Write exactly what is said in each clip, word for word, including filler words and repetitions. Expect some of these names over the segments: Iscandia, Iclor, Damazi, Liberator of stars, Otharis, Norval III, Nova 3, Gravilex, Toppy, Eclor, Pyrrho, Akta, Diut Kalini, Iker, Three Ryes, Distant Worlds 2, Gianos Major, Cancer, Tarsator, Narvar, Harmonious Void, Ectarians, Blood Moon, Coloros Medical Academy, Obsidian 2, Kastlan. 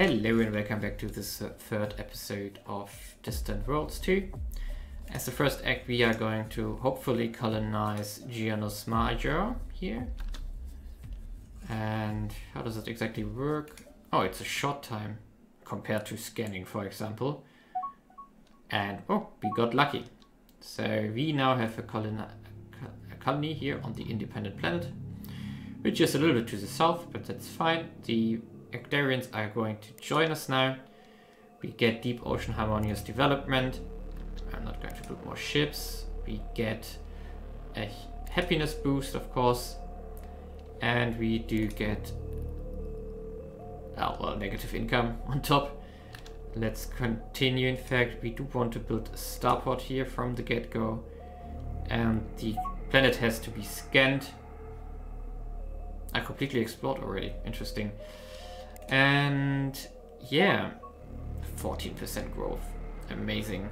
Hello and welcome back to this uh, third episode of Distant Worlds two. As the first act we are going to hopefully colonize Gianos Major here. And how does it exactly work? Oh, it's a short time compared to scanning, for example. And oh, we got lucky. So we now have a, colon a colony here on the independent planet, which is a little bit to the south, but that's fine. The Ectarians are going to join us now. We get Deep Ocean Harmonious Development. I'm not going to build more ships. We get a happiness boost, of course. And we do get, oh, well, negative income on top. Let's continue. In fact, we do want to build a starport here from the get-go. And the planet has to be scanned. I completely explored already. Interesting. And yeah, fourteen percent growth, amazing.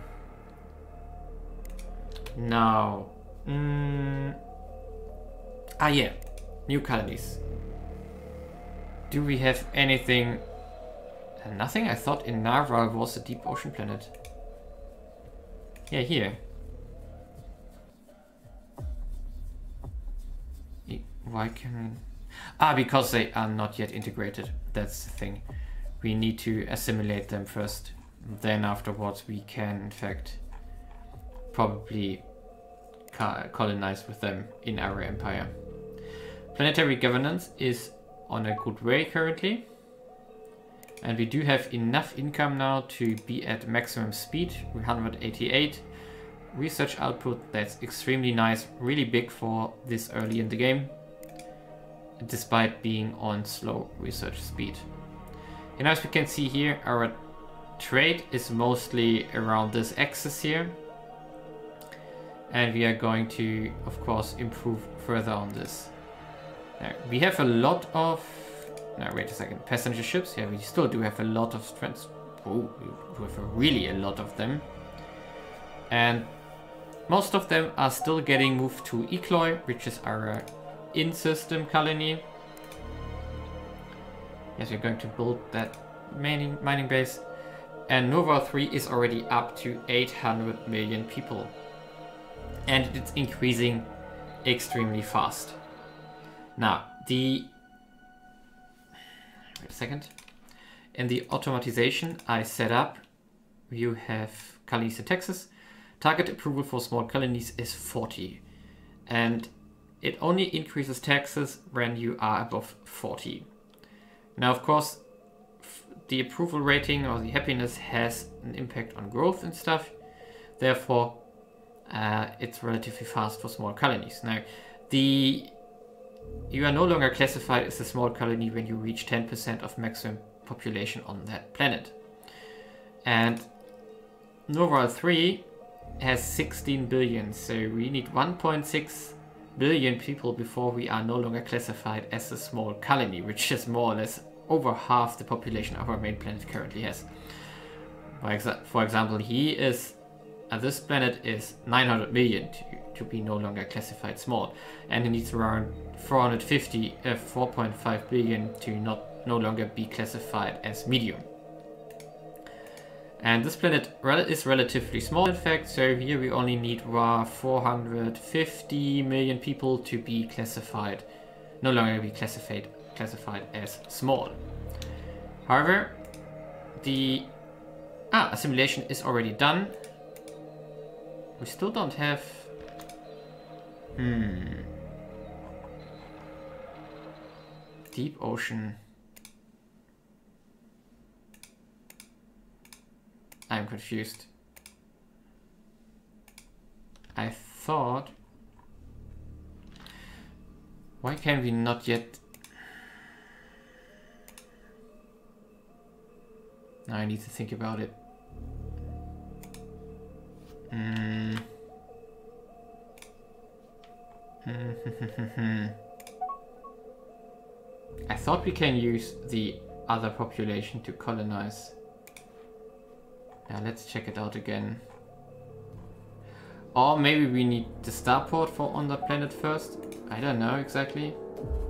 Now, mm, ah yeah, new colonies. Do we have anything? Uh, nothing? I thought in Narvar was a deep ocean planet. Yeah, here. Why can... Ah, because they are not yet integrated. That's the thing. We need to assimilate them first. Then afterwards we can, in fact, probably colonize with them in our empire. Planetary governance is on a good way currently. And we do have enough income now to be at maximum speed. one hundred eighty-eight. Research output, that's extremely nice. Really big for this early in the game, despite being on slow research speed. And as we can see here, our trade is mostly around this axis here. And we are going to, of course, improve further on this. Now, we have a lot of... Now, wait a second. Passenger ships. Yeah, we still do have a lot of... Trans oh, we have a really a lot of them. And most of them are still getting moved to Iclor, which is our... in-system colony. Yes, we're going to build that mining, mining base. And Nova three is already up to eight hundred million people. And it's increasing extremely fast. Now, the... Wait a second. In the automatization I set up, you have colonies in Texas. Target approval for small colonies is forty. And it only increases taxes when you are above forty. Now, of course, the approval rating or the happiness has an impact on growth and stuff. Therefore, uh, it's relatively fast for small colonies. Now, the you are no longer classified as a small colony when you reach ten percent of maximum population on that planet. And Norval three has sixteen billion, so we need one point six billion people before we are no longer classified as a small colony, which is more or less over half the population of our main planet currently has. For, exa for example, he is, uh, this planet is nine hundred million to, to be no longer classified small, and it needs around four hundred fifty, uh, four point five billion to not no longer be classified as medium. And this planet rel is relatively small, in fact, so here we only need uh, four hundred fifty million people to be classified, no longer be classified, classified as small. However, the ah, assimilation is already done. We still don't have... Hmm... Deep Ocean... I'm confused. I thought... Why can we not yet... Now I need to think about it. Mm. I thought we can use the other population to colonize. Now let's check it out again. Or maybe we need the starport for on the planet first. I don't know exactly.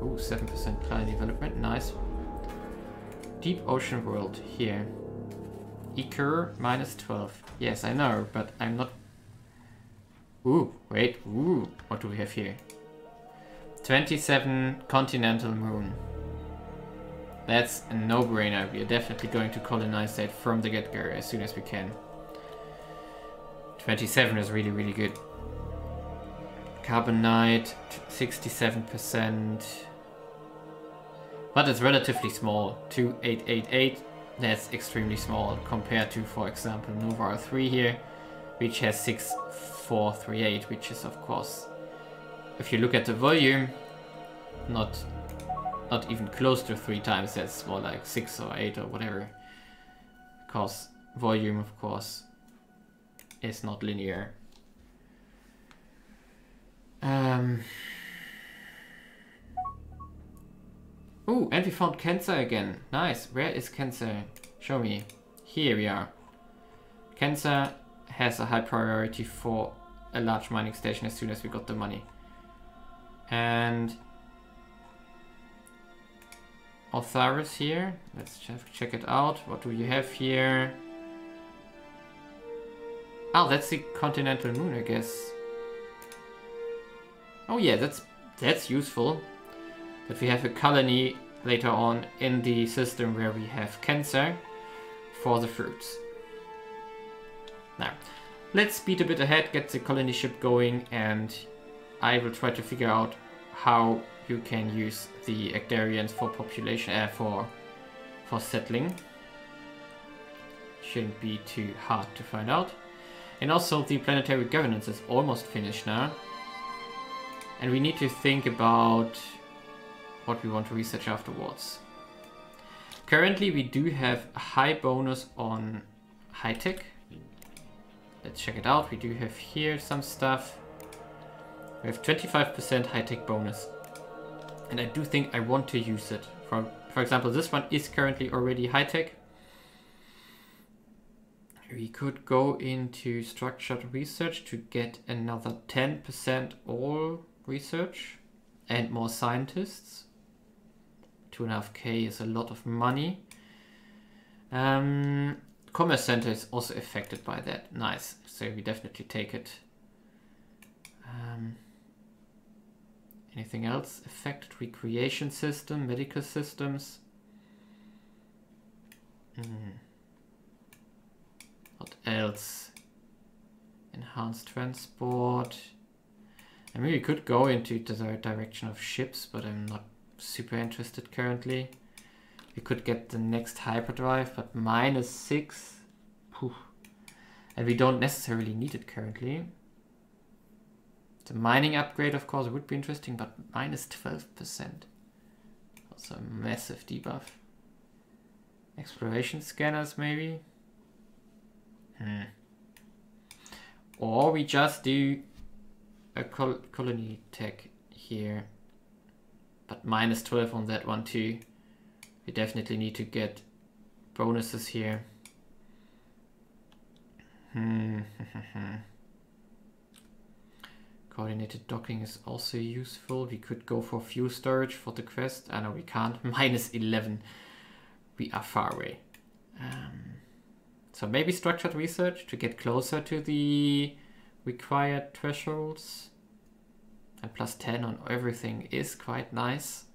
Ooh, seven percent planet development, nice. Deep Ocean World here. Iker minus twelve. Yes, I know, but I'm not... Ooh, wait, ooh, what do we have here? twenty-seven Continental Moon. That's a no-brainer. We are definitely going to colonize that from the get-go as soon as we can. twenty-seven is really, really good. Carbonite, sixty-seven percent. But it's relatively small. two eight eight eight, that's extremely small compared to, for example, Norval three here, which has six four three eight, which is, of course, if you look at the volume, not not even close to three times. That's more like six or eight or whatever, because volume, of course, is not linear. Um. Oh, and we found Cancer again. Nice. Where is Cancer? Show me. Here we are. Cancer has a high priority for a large mining station as soon as we got the money. And Otharis here. Let's check it out. What do you have here? Oh, that's the Continental Moon, I guess. Oh yeah, that's that's useful. That we have a colony later on in the system where we have Cancer for the fruits. Now, let's speed a bit ahead, get the colony ship going, and I will try to figure out how you can use the Ectarians for population, uh, for for settling. Shouldn't be too hard to find out. And also, the planetary governance is almost finished now, and we need to think about what we want to research afterwards. Currently we do have a high bonus on high-tech. Let's check it out. We do have here some stuff. We have twenty-five percent high-tech bonus, and I do think I want to use it. For, for example, this one is currently already high-tech. We could go into structured research to get another ten percent all research and more scientists. two and a half K is a lot of money. Um, Commerce Center is also affected by that. Nice. So we definitely take it. Um, anything else? Affected recreation system, medical systems. Mm. What else? Enhanced transport. I mean, we could go into the direction of ships, but I'm not super interested currently. We could get the next hyperdrive, but minus six. Poof. And we don't necessarily need it currently. The mining upgrade, of course, would be interesting, but minus twelve percent. Also a massive debuff. Exploration scanners, maybe? Hmm. Or we just do a col colony tech here. But minus twelve on that one too. We definitely need to get bonuses here. Hmm. Coordinated docking is also useful. We could go for fuel storage for the quest. Ah, no, we can't. Minus eleven. We are far away. Um, so maybe structured research to get closer to the required thresholds. And plus ten on everything is quite nice.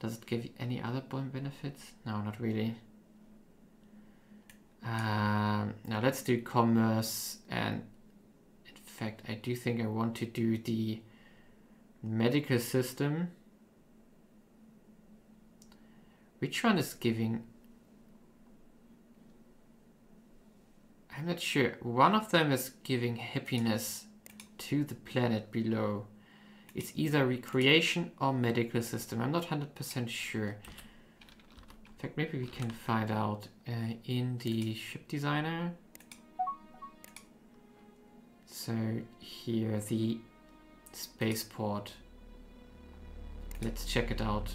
Does it give you any other bond benefits? No, not really. Um, now let's do commerce, and in fact I do think I want to do the medical system. Which one is giving? I'm not sure. One of them is giving happiness to the planet below. It's either recreation or medical system. I'm not one hundred percent sure. In fact, maybe we can find out uh, in the ship designer. So here, the spaceport. Let's check it out.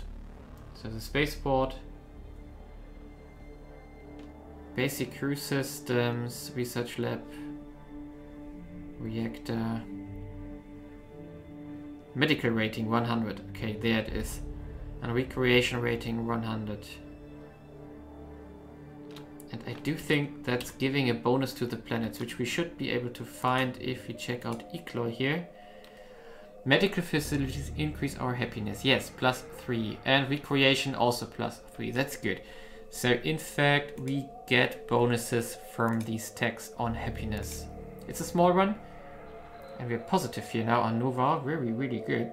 So the spaceport. Basic crew systems, research lab, reactor, medical rating one hundred. Okay, there it is. and recreation rating one hundred. And I do think that's giving a bonus to the planets, which we should be able to find if we check out Iclor here. Medical facilities increase our happiness. Yes, plus three. And recreation also plus three. That's good. So in fact, we get bonuses from these texts on happiness. It's a small one. And we're positive here now on Narvar. Really, really good.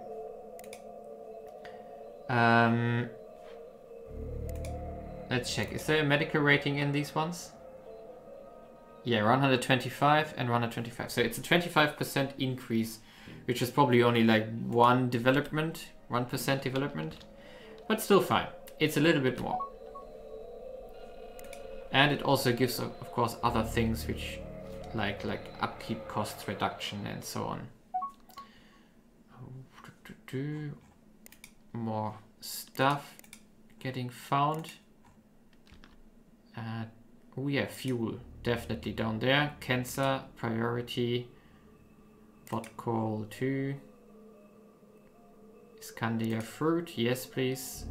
Um... Let's check. Is there a medical rating in these ones? Yeah, one hundred twenty-five and one hundred twenty-five. So it's a twenty-five percent increase, which is probably only like one development, one percent development. But still fine. It's a little bit more. And it also gives, of course, other things which like like upkeep costs reduction and so on. More stuff getting found. Uh, oh yeah, fuel, definitely down there. Cancer, priority, bot coal two. Iscandia fruit, yes please.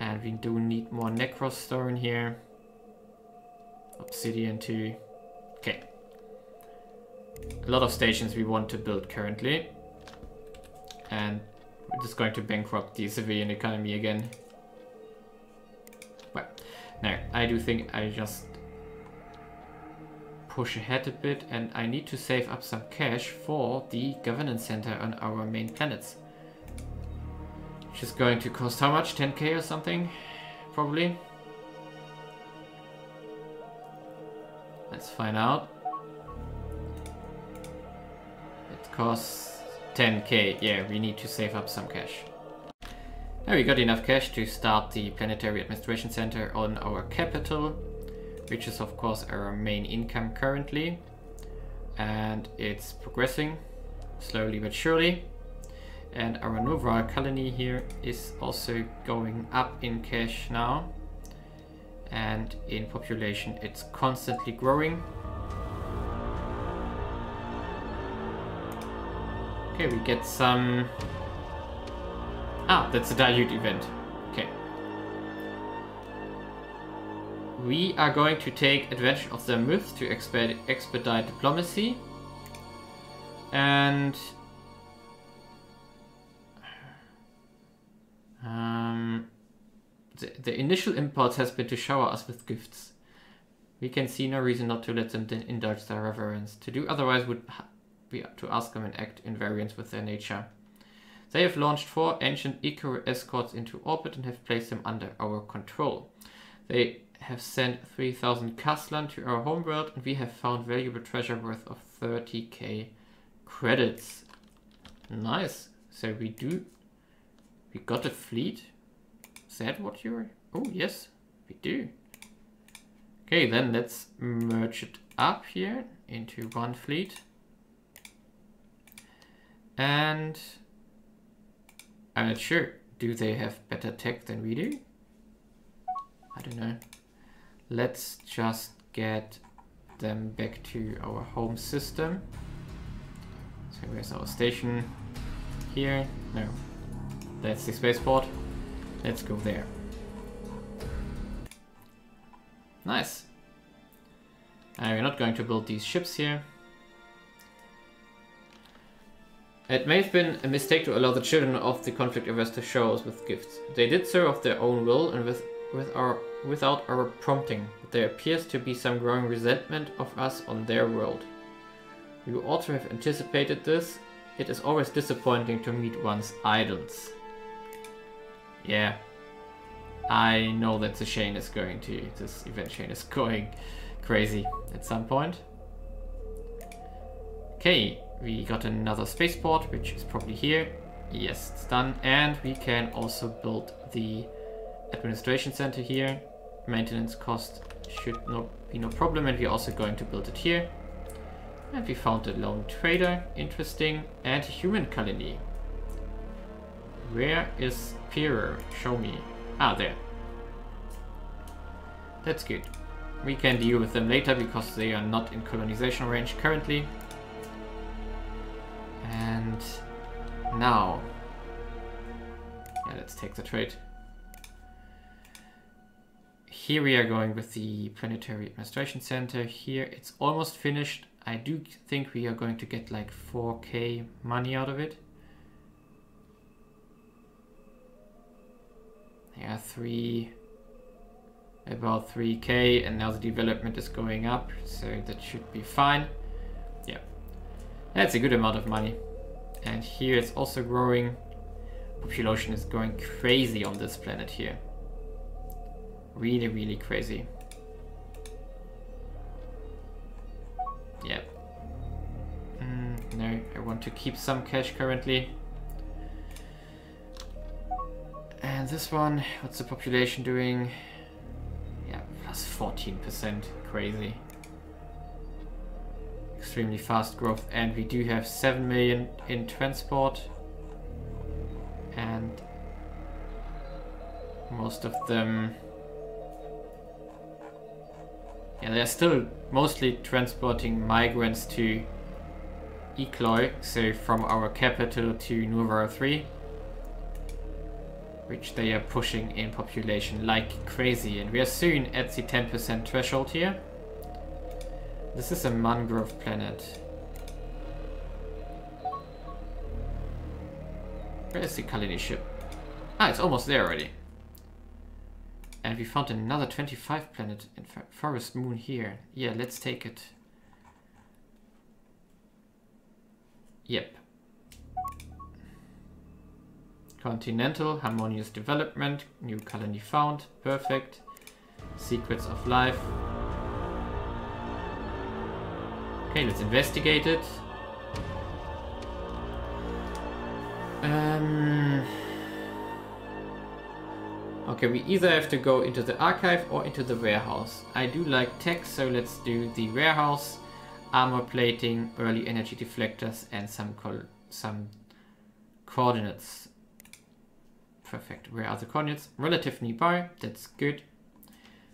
And we do need more necros stone here. Obsidian two. Okay. A lot of stations we want to build currently. And we're just going to bankrupt the civilian economy again. No, I do think I just push ahead a bit, and I need to save up some cash for the governance center on our main planets. Which is going to cost how much? ten K or something? Probably. Let's find out. It costs ten K. Yeah, we need to save up some cash. Now we got enough cash to start the Planetary Administration Center on our capital, which is of course our main income currently, and it's progressing slowly but surely. And our Norval colony here is also going up in cash now, and in population it's constantly growing. Okay, we get some... Ah, that's a Diut event. Okay. We are going to take advantage of their myths to exped expedite diplomacy. And... Um, the, the initial impulse has been to shower us with gifts. We can see no reason not to let them indulge their reverence. To do otherwise would be to ask them to act in variance with their nature. They have launched four ancient Iker escorts into orbit and have placed them under our control. They have sent three thousand Kastlan to our homeworld, and we have found valuable treasure worth of thirty K credits. Nice. So we do... We got a fleet? Is that what you're... Oh, yes. We do. Okay, then let's merge it up here into one fleet. And... I'm not sure. Do they have better tech than we do? I don't know. Let's just get them back to our home system. So where's our station? Here? No. That's the spaceport. Let's go there. Nice. And we're not going to build these ships here. It may have been a mistake to allow the children of the conflict-averse to shower us with gifts. They did so of their own will and with, with our, without our prompting. There appears to be some growing resentment of us on their world. You ought to have anticipated this. It is always disappointing to meet one's idols. Yeah. I know that the Shane is going to... this event chain is going crazy at some point. Okay. We got another spaceport, which is probably here. Yes, it's done. And we can also build the administration center here. Maintenance cost should not be no problem. And we're also going to build it here. And we found a lone trader. Interesting. And human colony. Where is Pyrrho? Show me. Ah, there. That's good. We can deal with them later because they are not in colonization range currently. And now let's take the trade. Here we are going with the Planetary Administration Center. Here it's almost finished. I do think we are going to get like four K money out of it. Yeah, three, about three K, and now the development is going up, so that should be fine. Yeah, that's a good amount of money. And here it's also growing. Population is going crazy on this planet here. Really, really crazy. Yep. Mm, no, I want to keep some cash currently. And this one, what's the population doing? Yeah, plus fourteen percent. Crazy. Extremely fast growth, and we do have seven million in transport, and most of them, yeah, they're still mostly transporting migrants to Iclor, so from our capital to Norval three, which they are pushing in population like crazy, and we are soon at the ten percent threshold here. This is a mangrove planet. Where is the Kalini ship? Ah, it's almost there already. And we found another twenty-five planet in Forest Moon here. Yeah, let's take it. Yep. Continental, harmonious development, new Kalini found, perfect. Secrets of life. Okay, let's investigate it. Um, okay, we either have to go into the archive or into the warehouse. I do like tech, so let's do the warehouse, armor plating, early energy deflectors, and some col some coordinates. Perfect. Where are the coordinates? Relative nearby. That's good.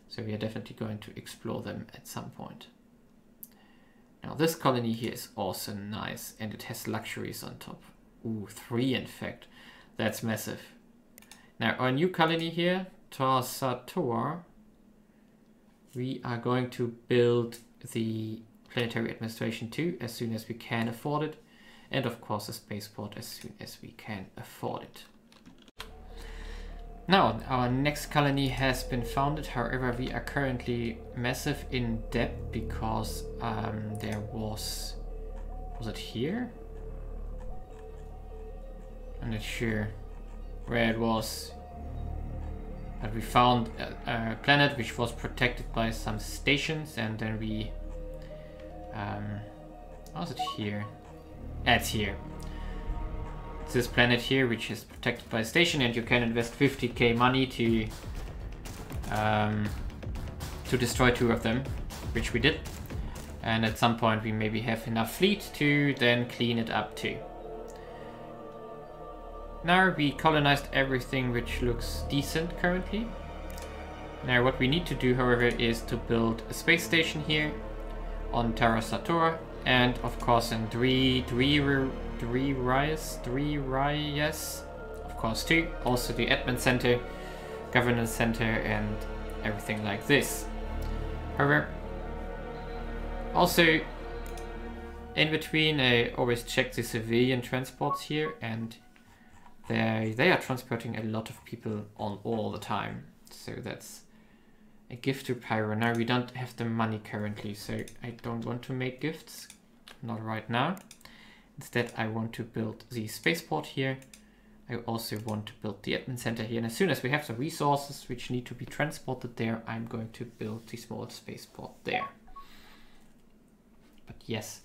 So we are definitely going to explore them at some point. Now this colony here is also nice, and it has luxuries on top. Ooh, three in fact. That's massive. Now our new colony here, Tarsator, we are going to build the Planetary Administration two as soon as we can afford it, and of course a spaceport as soon as we can afford it. Now, our next colony has been founded, however we are currently massive in debt because um, there was... was it here? I'm not sure where it was, but we found a, a planet which was protected by some stations, and then we... Um, was it here? Ah, it's here. This planet here, which is protected by a station, and you can invest fifty K money to um, to destroy two of them, which we did, and at some point we maybe have enough fleet to then clean it up too. Now we colonized everything which looks decent currently. Now what we need to do, however, is to build a space station here on Tarsator, and of course in three three Three Ryes, Three Ryes, of course too, also the admin center, governance center, and everything like this. However, also in between I always check the civilian transports here, and they they are transporting a lot of people on all the time, so that's a gift to Pyrrho. Now we don't have the money currently, so I don't want to make gifts, not right now. Instead, I want to build the spaceport here. I also want to build the admin center here. And as soon as we have the resources which need to be transported there, I'm going to build the small spaceport there. But yes,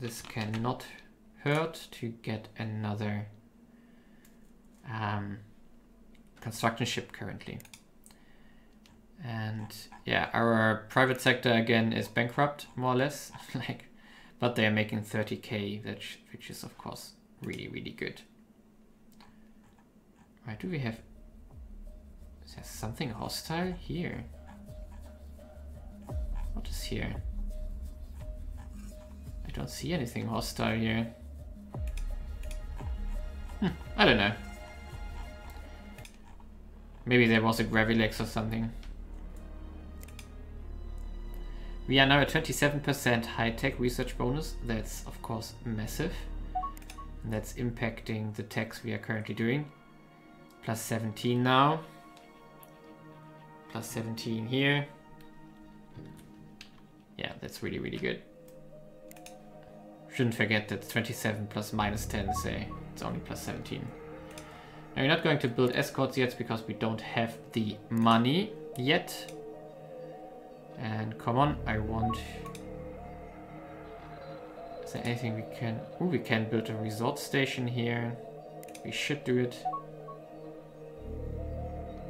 this cannot hurt to get another um, construction ship currently. And yeah, our private sector again is bankrupt, more or less. Like. But they are making thirty K, which, which is of course really, really good. Right, do we have... Is there something hostile here? What is here? I don't see anything hostile here. Hm, I don't know. Maybe there was a Gravilex or something. We are now at twenty-seven percent high-tech research bonus. That's, of course, massive. And that's impacting the techs we are currently doing. Plus seventeen now. Plus seventeen here. Yeah, that's really, really good. Shouldn't forget that twenty-seven plus minus ten, say. It's only plus seventeen. Now, we're not going to build escorts yet because we don't have the money yet. And come on, I want... Is there anything we can... Ooh, we can build a resort station here. We should do it.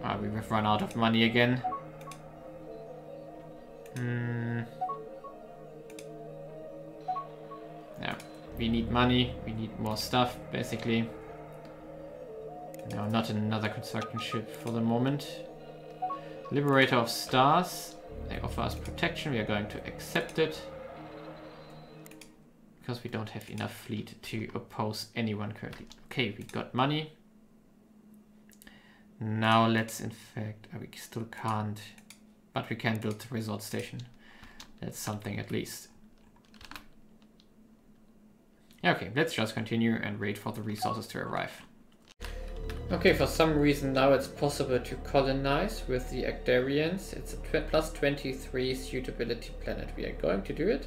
Ah, we have run out of money again. Hmm... Yeah, we need money, we need more stuff, basically. No, not another construction ship for the moment. Liberator of stars. They offer us protection, we are going to accept it. Because we don't have enough fleet to oppose anyone currently. Okay, we got money. Now let's, in fact, we still can't, but we can build a resort station. That's something at least. Okay, let's just continue and wait for the resources to arrive. Okay, for some reason now it's possible to colonize with the Ectarians. It's a tw plus twenty-three suitability planet. We are going to do it.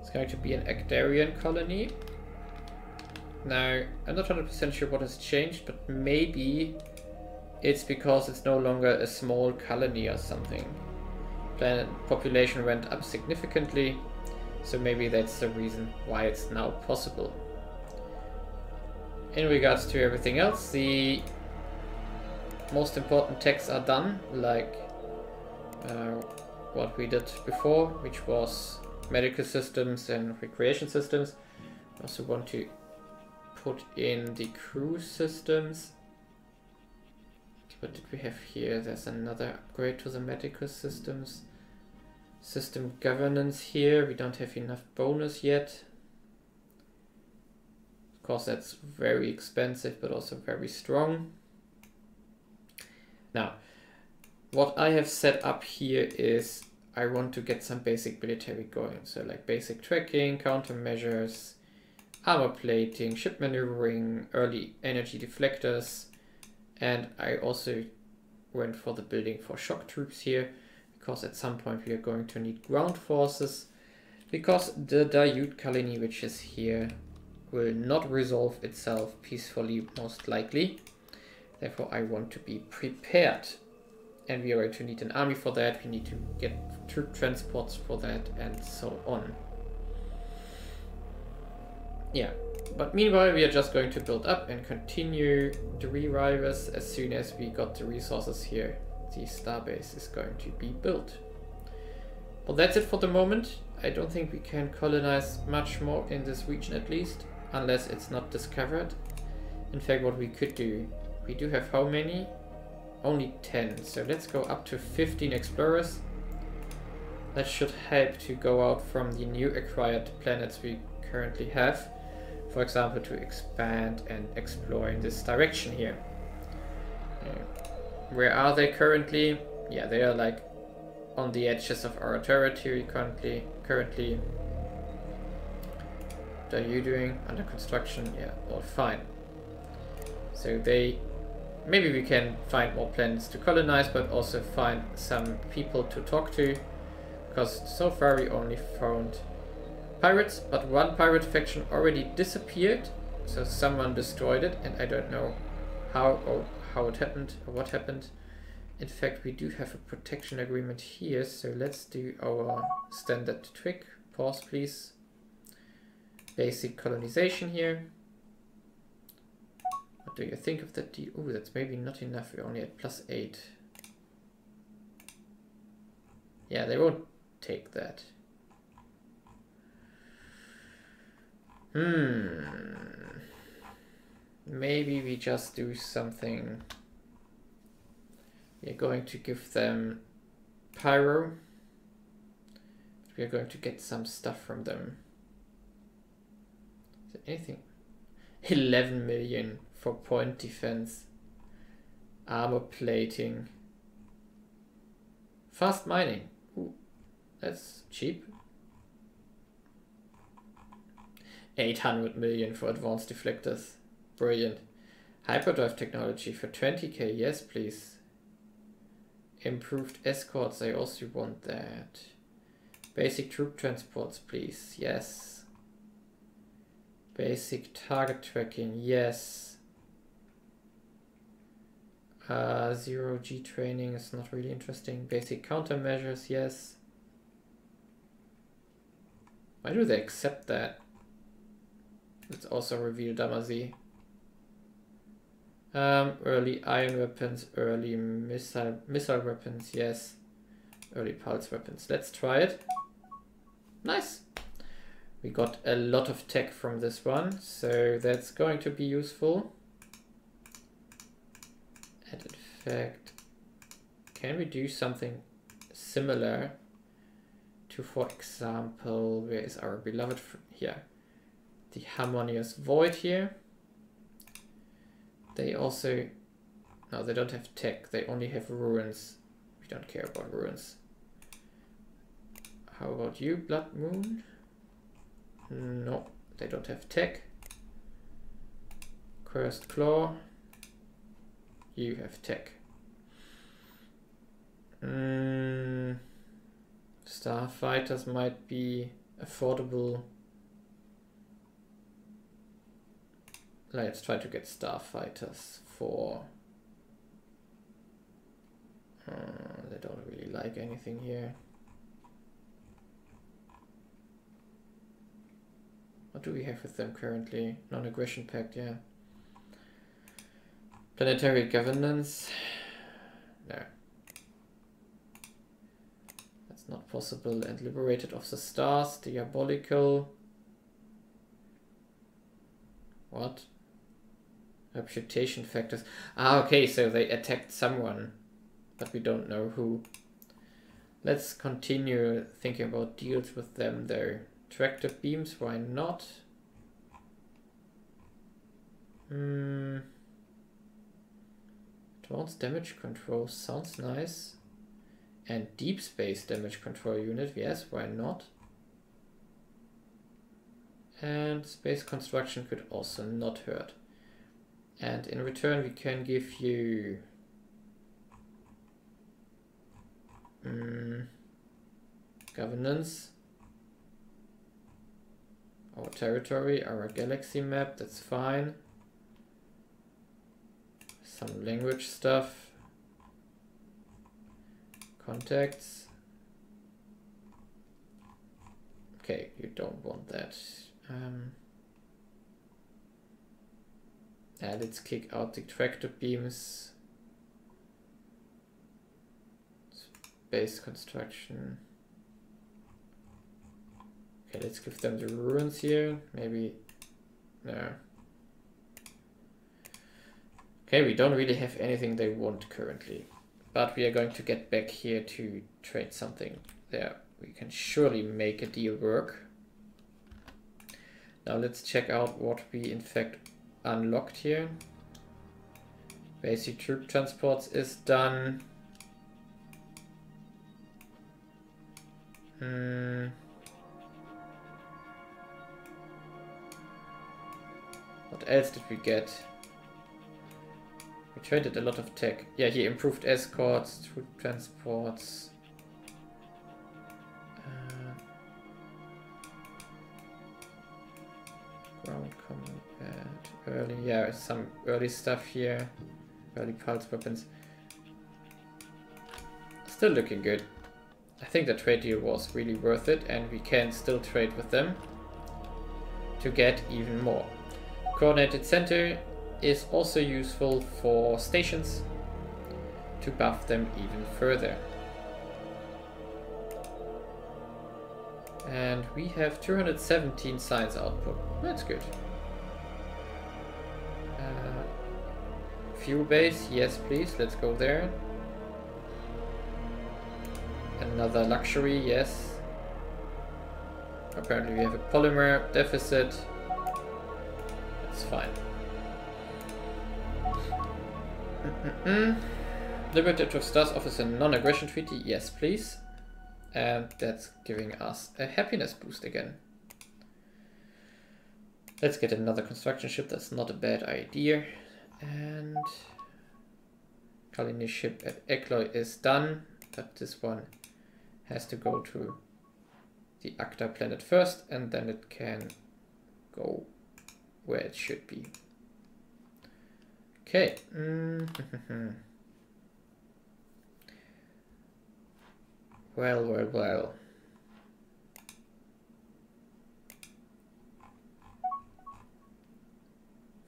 It's going to be an Ectarian colony. Now, I'm not one hundred percent sure what has changed, but maybe it's because it's no longer a small colony or something. Planet population went up significantly, so maybe that's the reason why it's now possible. In regards to everything else, the most important techs are done, like uh, what we did before, which was medical systems and recreation systems. I also want to put in the crew systems. What did we have here? There's another upgrade to the medical systems. System governance here, we don't have enough bonus yet. Of course, that's very expensive, but also very strong. Now, what I have set up here is I want to get some basic military going. So like basic tracking, countermeasures, armor plating, ship maneuvering, early energy deflectors. And I also went for the building for shock troops here, because at some point we are going to need ground forces, because the Diut Kalini, which is here, will not resolve itself peacefully, most likely. Therefore, I want to be prepared. And we are going to need an army for that, we need to get troop transports for that, and so on. Yeah, but meanwhile, we are just going to build up and continue the Three Ryes as soon as we got the resources here. The starbase is going to be built. Well, that's it for the moment. I don't think we can colonize much more in this region, at least, unless it's not discovered. In fact, what we could do, we do have how many? Only ten, so let's go up to fifteen explorers. That should help to go out from the new acquired planets we currently have, for example, to expand and explore in this direction here. Where are they currently? Yeah, they are like on the edges of our territory currently. Currently, what are you doing? Under construction? Yeah, all fine. So they, maybe we can find more planets to colonize, but also find some people to talk to, because so far we only found pirates, but one pirate faction already disappeared, so someone destroyed it, and I don't know how or how it happened or what happened. In fact, we do have a protection agreement here, so let's do our standard trick. Pause, please. Basic colonization here. What do you think of that deal? Ooh, that's maybe not enough. We're only at plus eight. Yeah, they won't take that. Hmm. Maybe we just do something... We're going to give them Pyrrho. We're going to get some stuff from them. Is there anything? eleven million for point defense. Armor plating. Fast mining. Ooh, that's cheap. eight hundred million for advanced deflectors. Brilliant. Hyperdrive technology for twenty K. Yes, please. Improved escorts. I also want that. Basic troop transports, please. Yes. Basic target tracking. Yes. Uh, zero G training is not really interesting. Basic countermeasures. Yes. Why do they accept that? Let's also reveal Damazi. Um, early iron weapons, early missile missile weapons, yes. Early pulse weapons. Let's try it. Nice. We got a lot of tech from this one, so that's going to be useful. And in fact, can we do something similar to, for example, where is our beloved friend here? The Harmonious Void here. They also, no, they don't have tech, they only have ruins. We don't care about ruins. How about you, Blood Moon? No, they don't have tech. Cursed Claw. You have tech. Mm, Starfighters might be affordable. Let's try to get Starfighters for... Uh, they don't really like anything here. What do we have with them currently? Non-aggression pact, yeah. Planetary governance? No. That's not possible. And Liberated of the Stars, diabolical. What? Reputation factors. Ah, okay, so they attacked someone, but we don't know who. Let's continue thinking about deals with them though. Tractor beams, why not? Hmm. Advanced damage control sounds nice. And deep space damage control unit, yes, why not? And space construction could also not hurt. And in return we can give you um, governance, our territory, our galaxy map, that's fine. Some language stuff, contacts. Okay, you don't want that. Um, And let's kick out the tractor beams. Space construction. Okay, let's give them the ruins here. Maybe. No. Okay, we don't really have anything they want currently. But we are going to get back here to trade something. There, we can surely make a deal work. Now let's check out what we in fact unlocked here. Basic troop transports is done. Hmm. What else did we get? We traded a lot of tech. Yeah, he improved escorts, troop transports. Uh, ground combat. Early, yeah, some early stuff here. Early pulse weapons. Still looking good. I think the trade deal was really worth it, and we can still trade with them to get even more. Coordinated center is also useful for stations to buff them even further. And we have two hundred seventeen science output. That's good. Fuel base, yes please, let's go there. Another luxury, yes. Apparently we have a polymer deficit. It's fine. mm-mm-mm. Liberator of Stars offers a non-aggression treaty, yes please. And that's giving us a happiness boost again. Let's get another construction ship, that's not a bad idea. And Kalini's ship at Eclor is done, but this one has to go to the Akta planet first, and then it can go where it should be. Okay. Mm-hmm. Well, well, well.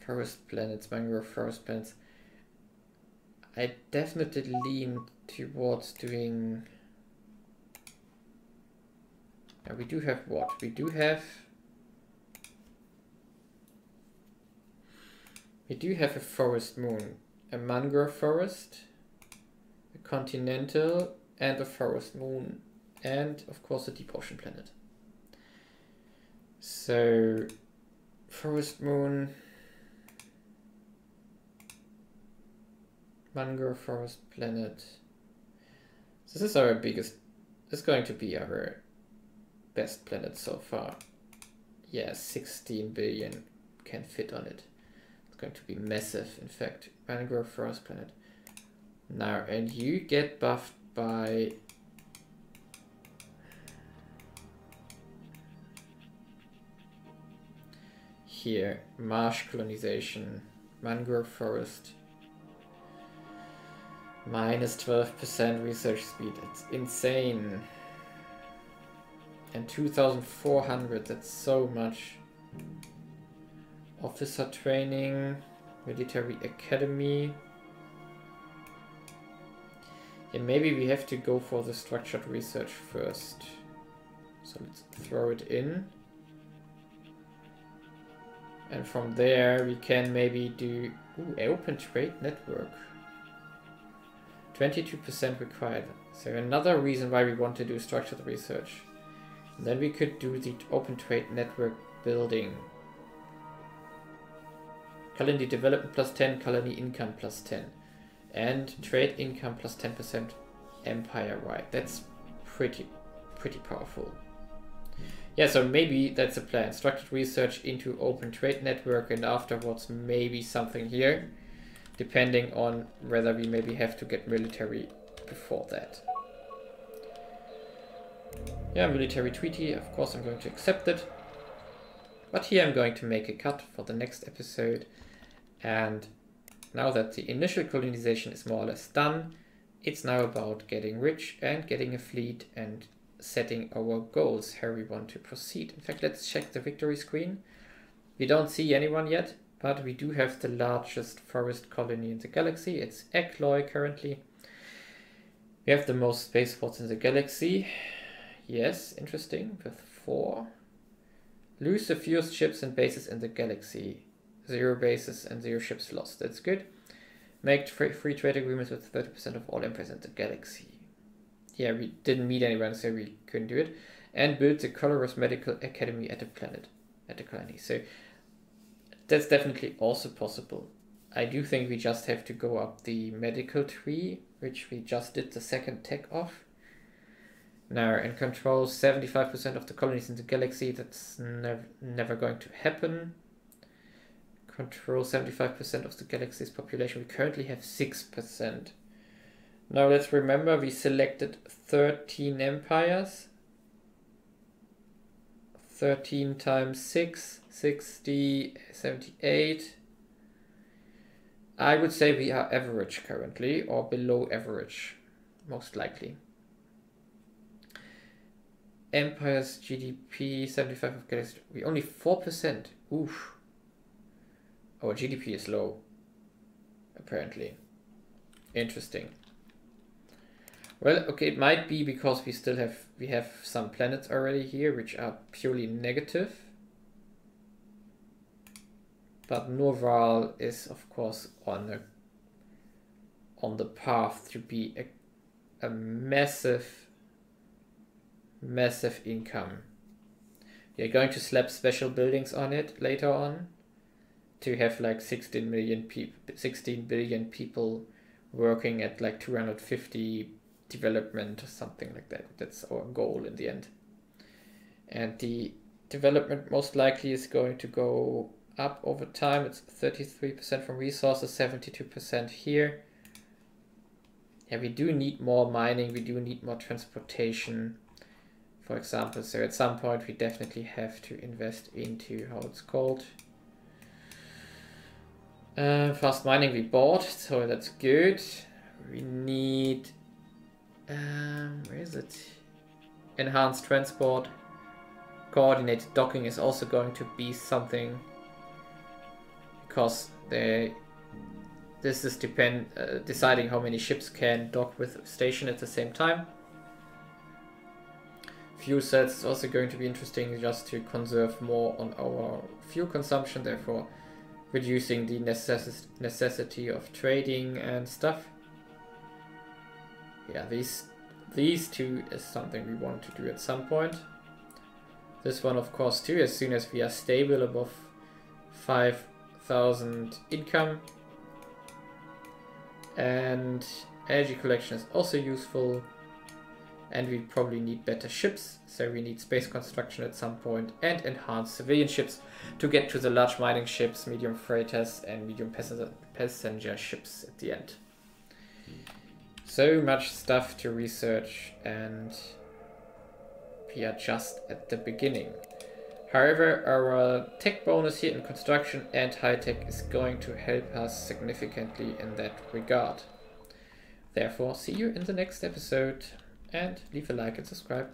Forest planets, mangrove forest planets. I definitely lean towards doing... Now we do have what? We do have... We do have a forest moon. A mangrove forest, a continental, and a forest moon, and of course a deep ocean planet. So, forest moon, mangrove forest planet. This is our biggest, it's going to be our best planet so far. Yeah, sixteen billion can fit on it. It's going to be massive, in fact. Mangrove forest planet. Now, and you get buffed by here, marsh colonization, mangrove forest, minus twelve percent research speed, it's insane. And two thousand four hundred, that's so much. Officer training, military academy. Yeah, maybe we have to go for the structured research first. So let's throw it in. And from there we can maybe do... Ooh, open trade network. twenty-two percent required. So another reason why we want to do structured research. And then we could do the open trade network building. Colony development plus ten, colony income plus ten. And trade income plus ten percent empire-wide. That's pretty, pretty powerful. Yeah, so maybe that's a plan. Structured research into open trade network, and afterwards maybe something here, depending on whether we maybe have to get military before that. Yeah, military treaty, of course I'm going to accept it. But here I'm going to make a cut for the next episode, and now that the initial colonization is more or less done, it's now about getting rich and getting a fleet and setting our goals, how we want to proceed. In fact, let's check the victory screen. We don't see anyone yet, but we do have the largest forest colony in the galaxy. It's Eclor currently. We have the most spaceports in the galaxy. Yes, interesting, with four. Lose the fewest ships and bases in the galaxy. Zero bases and zero ships lost. That's good. Make free, free trade agreements with thirty percent of all empires in the galaxy. Yeah, we didn't meet anyone, so we couldn't do it. And build the Coloros Medical Academy at the planet, at the colony. So that's definitely also possible. I do think we just have to go up the medical tree, which we just did the second tech off. Now, and control seventy-five percent of the colonies in the galaxy. That's nev never going to happen. Control seventy-five percent of the galaxy's population. We currently have six percent. Now let's remember we selected thirteen empires. thirteen times six, sixty, seventy-eight. I would say we are average currently, or below average, most likely. Empires, G D P, seventy-five of galaxy. We only four percent. Oof. Our G D P is low, apparently. Interesting. Well, okay, it might be because we still have we have some planets already here which are purely negative. But Norval is of course on the on the path to be a, a massive massive income. We are going to slap special buildings on it later on. to have like sixteen million people, sixteen billion people working at like two hundred fifty development or something like that. That's our goal in the end. And the development most likely is going to go up over time. It's thirty-three percent from resources, seventy-two percent here. Yeah, we do need more mining. We do need more transportation, for example. So at some point we definitely have to invest into how it's called. Uh, fast mining we bought, so that's good. We need, um, where is it? Enhanced transport. Coordinated docking is also going to be something, because they, this is depend uh, deciding how many ships can dock with station at the same time. Fuel cells is also going to be interesting, just to conserve more on our fuel consumption, therefore reducing the necess necessity of trading and stuff. Yeah, these these two is something we want to do at some point. This one, of course, too, as soon as we are stable above five thousand income. And energy collection is also useful. And we probably need better ships, so we need space construction at some point, and enhanced civilian ships to get to the large mining ships, medium freighters, and medium passenger, passenger ships at the end. So much stuff to research, and we are just at the beginning. However, our tech bonus here in construction and high-tech is going to help us significantly in that regard. Therefore, see you in the next episode, and leave a like and subscribe.